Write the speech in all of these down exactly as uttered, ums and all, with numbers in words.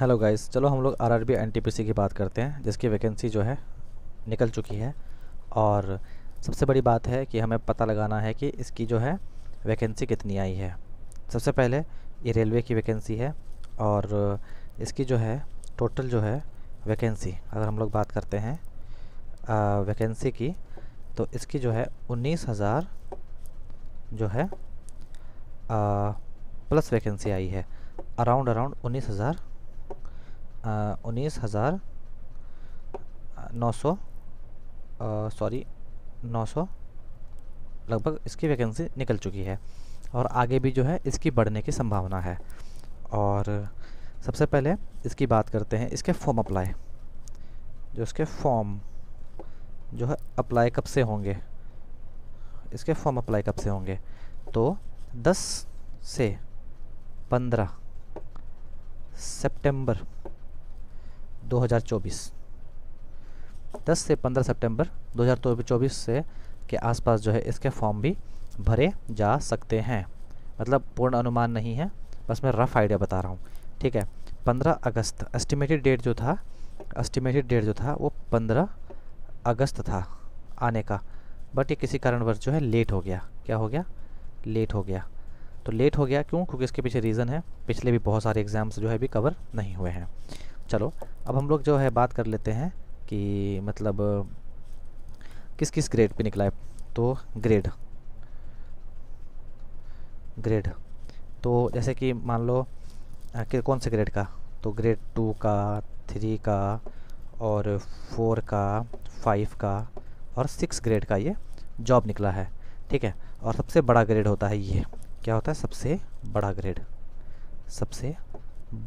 Hello guys, चलो हम लोग आरआरबी एनटीपीसी की बात करते हैं जिसकी वैकेंसी जो है निकल चुकी है। और सबसे बड़ी बात है कि हमें पता लगाना है कि इसकी जो है वैकेंसी कितनी आई है। सबसे पहले ये रेलवे की वैकेंसी है और इसकी जो है टोटल जो है वैकेंसी अगर हम लोग बात करते हैं वैकेंसी की, तो इसकी जो है उन्नीस हज़ार जो है आ, प्लस वैकेंसी आई है। अराउंड अराउंड उन्नीस हज़ार उन्नीस हज़ार नौ सौ सॉरी नौ सौ लगभग इसकी वैकेंसी निकल चुकी है और आगे भी जो है इसकी बढ़ने की संभावना है। और सबसे पहले इसकी बात करते हैं, इसके फॉर्म अप्लाई जो इसके फॉर्म जो है अप्लाई कब से होंगे, इसके फॉर्म अप्लाई कब से होंगे तो दस से पंद्रह सितंबर दो हज़ार चौबीस दस से पंद्रह सितंबर दो हज़ार चौबीस से के आसपास जो है इसके फॉर्म भी भरे जा सकते हैं। मतलब पूर्ण अनुमान नहीं है, बस मैं रफ़ आइडिया बता रहा हूँ, ठीक है। पंद्रह अगस्त एस्टिमेटेड डेट जो था एस्टिमेटेड डेट जो था वो पंद्रह अगस्त था आने का, बट ये किसी कारणवश जो है लेट हो गया। क्या हो गया? लेट हो गया। तो लेट हो गया क्यों? क्योंकि इसके पीछे रीज़न है, पिछले भी बहुत सारे एग्ज़ाम्स जो है भी कवर नहीं हुए हैं। चलो अब हम लोग जो है बात कर लेते हैं कि मतलब किस किस ग्रेड पे निकला है। तो ग्रेड ग्रेड तो जैसे कि मान लो कि कौन से ग्रेड का, तो ग्रेड टू का, थ्री का और फोर का, फाइव का और सिक्स ग्रेड का ये जॉब निकला है, ठीक है। और सबसे बड़ा ग्रेड होता है ये। क्या होता है? सबसे बड़ा ग्रेड, सबसे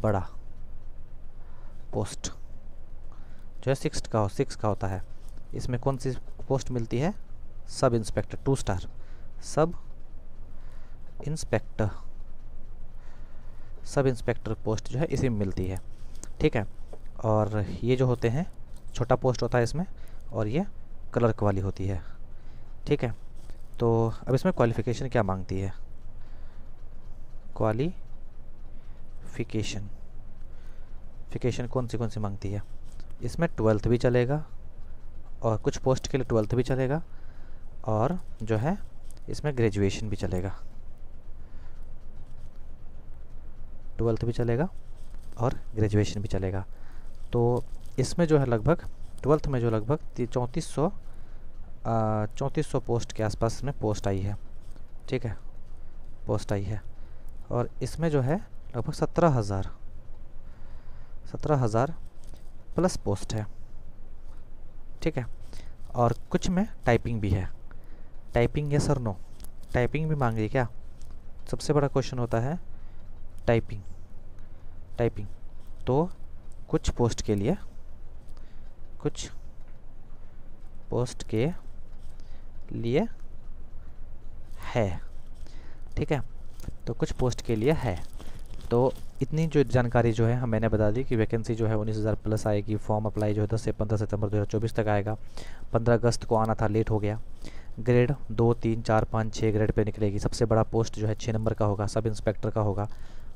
बड़ा पोस्ट जो है सिक्स का हो सिक्स का होता है। इसमें कौन सी पोस्ट मिलती है? Sub inspector, two star sub inspector sub inspector post जो है इसी में मिलती है, ठीक है। और ये जो होते हैं, छोटा पोस्ट होता है इसमें और ये क्लर्क वाली होती है, ठीक है। तो अब इसमें क्वालिफ़िकेशन क्या मांगती है? क्वालिफिकेशन फिकेशन कौन सी कौन सी मांगती है? इसमें ट्वेल्थ भी चलेगा और कुछ पोस्ट के लिए ट्वेल्थ भी चलेगा और जो है इसमें ग्रेजुएशन भी चलेगा, ट्वेल्थ भी चलेगा और ग्रेजुएशन भी चलेगा। तो इसमें जो है लगभग ट्वेल्थ में जो लगभग चौंतीस सौ चौंतीस सौ पोस्ट के आसपास इसमें पोस्ट आई है, ठीक है, पोस्ट आई है। और इसमें जो है लगभग सत्रह हज़ार सत्रह हज़ार प्लस पोस्ट है, ठीक है। और कुछ में टाइपिंग भी है। टाइपिंग या सर नो टाइपिंग भी मांग रही है क्या? सबसे बड़ा क्वेश्चन होता है टाइपिंग टाइपिंग तो कुछ पोस्ट के लिए कुछ पोस्ट के लिए है, ठीक है। तो कुछ पोस्ट के लिए है। तो इतनी जो जानकारी जो है हम मैंने बता दी कि वैकेंसी जो है उन्नीस हज़ार प्लस आएगी। फॉर्म अप्लाई जो है दस से पंद्रह सितंबर दो हज़ार चौबीस तक आएगा। पंद्रह अगस्त को आना था, लेट हो गया। ग्रेड दो, तीन, चार, पाँच, छः ग्रेड पे निकलेगी। सबसे बड़ा पोस्ट जो है छः नंबर का होगा, सब इंस्पेक्टर का होगा।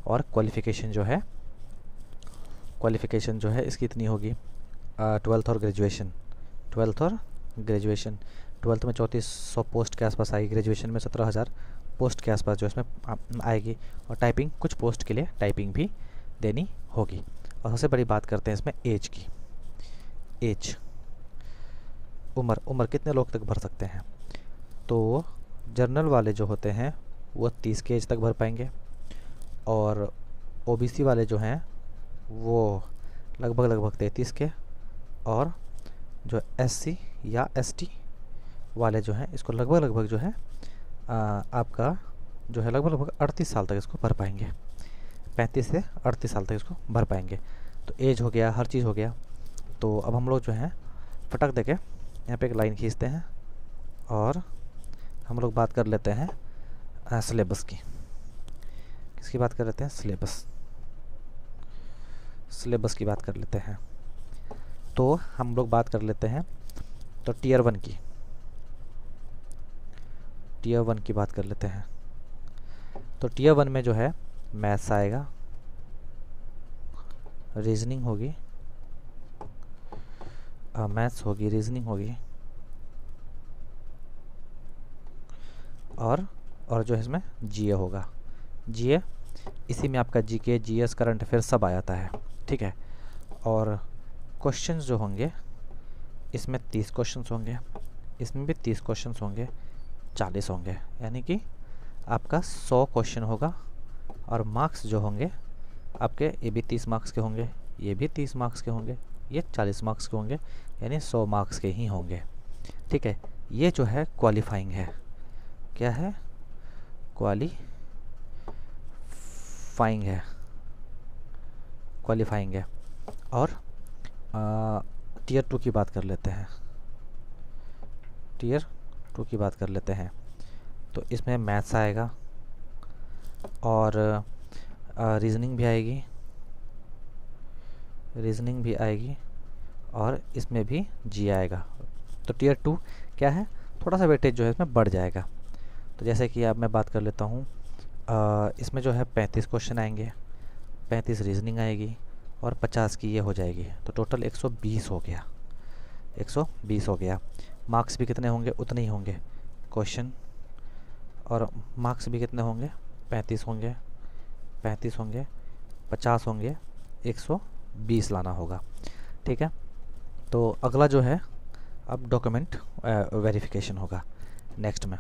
और क्वालिफ़िकेशन जो है क्वालिफ़िकेशन जो है इसकी इतनी होगी, ट्वेल्थ और ग्रेजुएशन ट्वेल्थ और ग्रेजुएशन ट्वेल्थ में चौंतीस सौ पोस्ट के आसपास आएगी, ग्रेजुएशन में सत्रह हज़ार पोस्ट के आसपास जो इसमें आएगी। और टाइपिंग, कुछ पोस्ट के लिए टाइपिंग भी देनी होगी। और सबसे बड़ी बात करते हैं इसमें एज की। एज, उम्र उम्र कितने लोग तक भर सकते हैं? तो जनरल वाले जो होते हैं वो तीस के एज तक भर पाएंगे और ओबीसी वाले जो हैं वो लगभग लगभग तैंतीस के, और जो एससी या एसटी वाले जो हैं इसको लगभग लगभग जो है आ, आपका जो है लगभग लगभग अड़तीस साल तक इसको भर पाएंगे, पैंतीस से अड़तीस साल तक इसको भर पाएंगे। तो एज हो गया, हर चीज़ हो गया। तो अब हम लोग जो है फटक देके यहाँ पे एक लाइन खींचते हैं और हम लोग बात कर लेते हैं सिलेबस की। किसकी बात कर लेते हैं? सिलेबस सिलेबस की बात कर लेते हैं। तो हम लोग बात कर लेते हैं तो टीयर वन की टीयर वन की बात कर लेते हैं। तो टीयर वन में जो है मैथ्स आएगा, रीजनिंग होगी, मैथ्स होगी, रीजनिंग होगी और और जो है इसमें जीए होगा। जीए इसी में आपका जीके, जीएस, करंट अफेयर सब आ जाता है, ठीक है। और क्वेश्चंस जो होंगे इसमें तीस क्वेश्चंस होंगे, इसमें भी तीस क्वेश्चंस होंगे, चालीस होंगे, यानी कि आपका सौ क्वेश्चन होगा। और मार्क्स जो होंगे आपके ये भी तीस मार्क्स के होंगे, ये भी तीस मार्क्स के होंगे, ये चालीस मार्क्स के होंगे, यानी सौ मार्क्स के ही होंगे, ठीक है। ये जो है क्वालिफाइंग है, क्या है? क्वालिफाइंग है, क्वालिफाइंग है। और आ, टीयर टू की बात कर लेते हैं, टीयर टू की बात कर लेते हैं तो इसमें मैथ्स आएगा और आ, रीजनिंग भी आएगी, रीजनिंग भी आएगी और इसमें भी जी आएगा। तो टीयर टू क्या है, थोड़ा सा वेटेज जो है इसमें बढ़ जाएगा। तो जैसे कि अब मैं बात कर लेता हूँ, इसमें जो है पैंतीस क्वेश्चन आएंगे, पैंतीस रीजनिंग आएगी और पचास की ये हो जाएगी, तो टोटल एक सौ बीस हो गया, एक सौ बीस हो गया। मार्क्स भी कितने होंगे? उतने ही होंगे क्वेश्चन, और मार्क्स भी कितने होंगे? पैंतीस होंगे, पैंतीस होंगे, पचास होंगे, एक सौ बीस लाना होगा, ठीक है। तो अगला जो है अब डॉक्यूमेंट वेरिफिकेशन होगा नेक्स्ट में।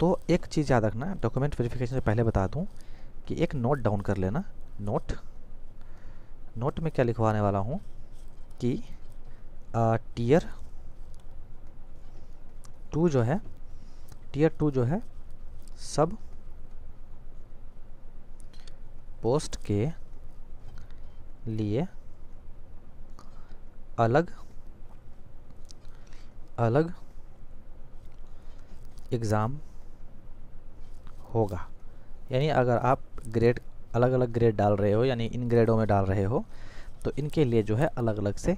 तो एक चीज़ याद रखना, डॉक्यूमेंट वेरिफिकेशन से पहले बता दूं कि एक नोट डाउन कर लेना। नोट नोट में क्या लिखवाने वाला हूं कि आ, टीयर टू जो है, टीयर टू जो है सब पोस्ट के लिए अलग अलग एग्ज़ाम होगा। यानी अगर आप ग्रेड अलग अलग ग्रेड डाल रहे हो, यानी इन ग्रेडों में डाल रहे हो, तो इनके लिए जो है अलग अलग से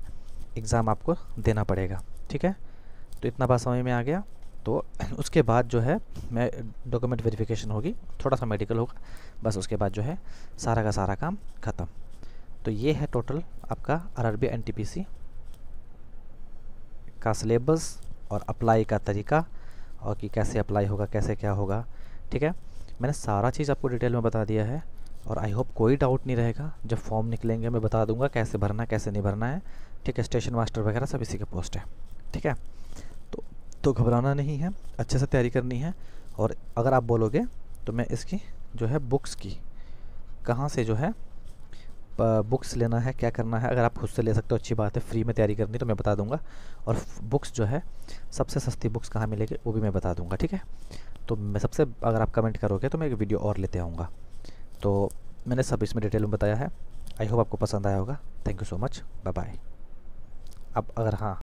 एग्ज़ाम आपको देना पड़ेगा, ठीक है। तो इतना बात समझ में आ गया। तो उसके बाद जो है मैं डॉक्यूमेंट वेरिफिकेशन होगी, थोड़ा सा मेडिकल होगा, बस उसके बाद जो है सारा का सारा काम ख़त्म। तो ये है टोटल आपका आरआरबी एनटीपीसी का सिलेबस और अप्लाई का तरीका, और कि कैसे अप्लाई होगा, कैसे क्या होगा, ठीक है। मैंने सारा चीज़ आपको डिटेल में बता दिया है और आई होप कोई डाउट नहीं रहेगा। जब फॉर्म निकलेंगे मैं बता दूंगा कैसे भरना है, कैसे नहीं भरना है, ठीक है। स्टेशन मास्टर वगैरह सब इसी के पोस्ट है, ठीक है। तो तो घबराना नहीं है, अच्छे से तैयारी करनी है। और अगर आप बोलोगे तो मैं इसकी जो है बुक्स की कहाँ से जो है बुक्स लेना है, क्या करना है, अगर आप खुद से ले सकते हो अच्छी बात है, फ्री में तैयारी करनी तो मैं बता दूंगा। और बुक्स जो है सबसे सस्ती बुक्स कहाँ मिलेगी वो भी मैं बता दूंगा, ठीक है। तो मैं सबसे, अगर आप कमेंट करोगे तो मैं एक वीडियो और लेते आऊँगा। तो मैंने सब इसमें डिटेल में बताया है, आई होप आपको पसंद आया होगा। Thank you so much, bye bye. अब अगर हाँ